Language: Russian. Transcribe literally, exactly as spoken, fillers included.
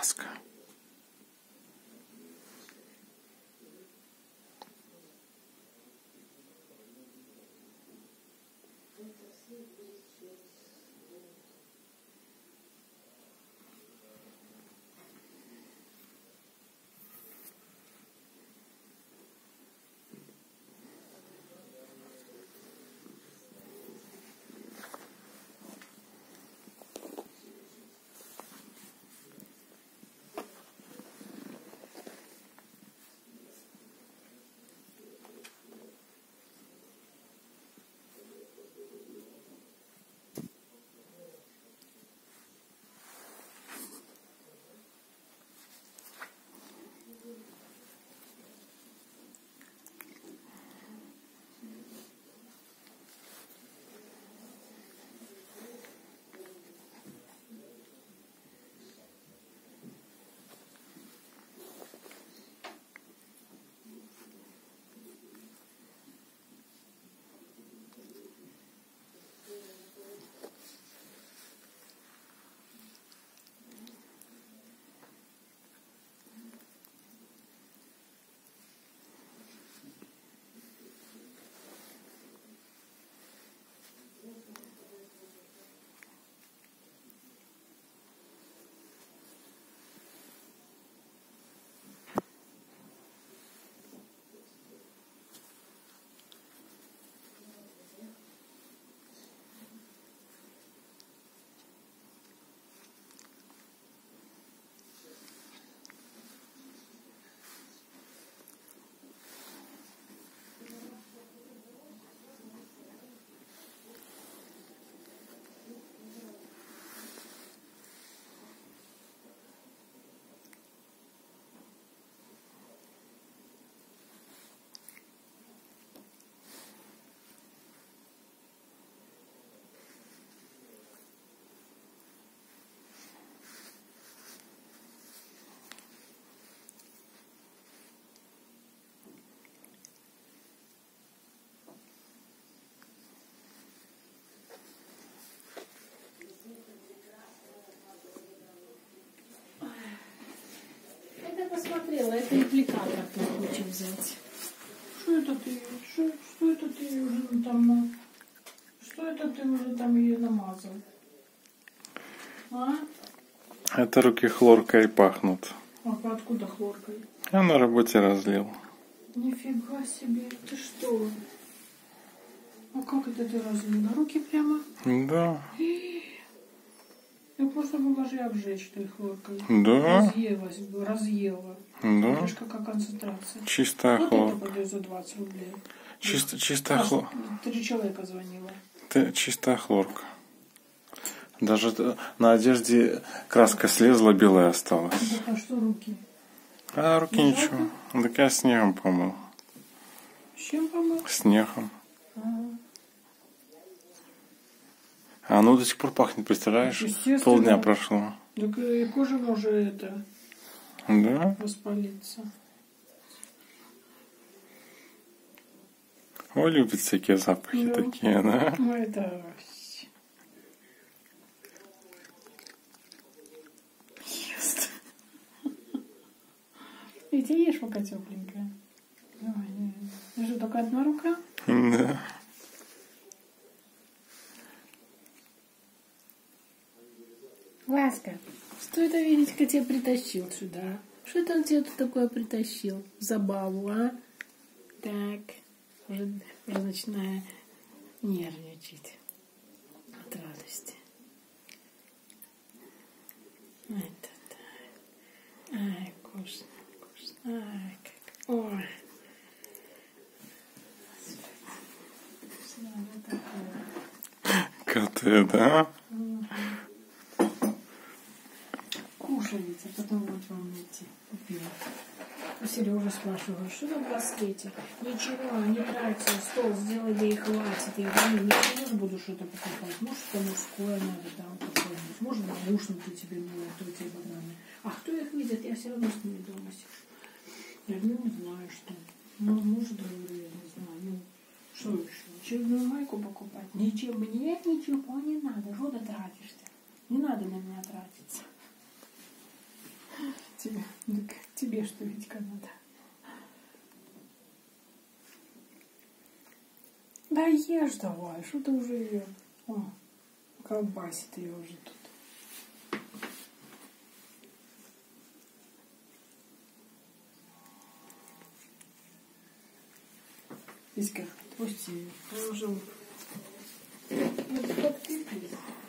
ласка. Смотрела, это репликатор мы хочем взять. Что это ты? Что, что это ты уже там? Что это ты уже там ее намазал? А? Это руки хлоркой пахнут. А откуда хлоркой? Я на работе разлил. Нифига себе, ты что? А как это ты разлил? На руки прямо? Да. Ты просто была же обжечь той хлоркой. Да. Разъелась, разъела. Да. Крышка как концентрация. Чистая вот хлорка. Вот это пойдет за двадцать рублей. Чисто, чистая а, хлорка. Три человека звонила. Ты, чистая хлорка. Даже на одежде краска слезла, белая осталась. А что руки? А руки не ничего. Жалко? Так я снегом помыл. С чем помыл? Снегом. Ага. А оно до сих пор пахнет, представляешь? Полдня прошло. Так и кожа может это... Да? Воспалиться. О, любит всякие запахи, да. Такие, да? Ну, это... Ест. И ты ешь пока тепленькая. Ты же только одна рука? Да. Ласка, что это Венечка тебя притащил сюда? Что это он тебе тут такое притащил? Забаву, а? Так, уже я начинаю нервничать от радости. Это да. Ай, вкусно, вкусно. Ай, как... Ой. Коты, да? А потом вот вам идти. Купила. У Сережи спрашиваю, что там в баскете? Ничего, не трать стол, сделай ей хватит. Я говорю, не я буду что-то покупать. Может, что мужское надо там какое-нибудь. Может, наушники тебе надо, а то тебе бананы. А кто их видит, я все равно с ними дома сижу. Я говорю, не знаю, что. Ну, может, говорю, я не знаю. Ну, что еще? Черную майку покупать? Ничего, мне ничего не надо. Что ты тратишься? Не надо на меня тратиться. говорю, что Витька надо. Да ешь давай, что ты уже ее... О, колбасит ее уже тут. Витька, отпусти ее. Она уже...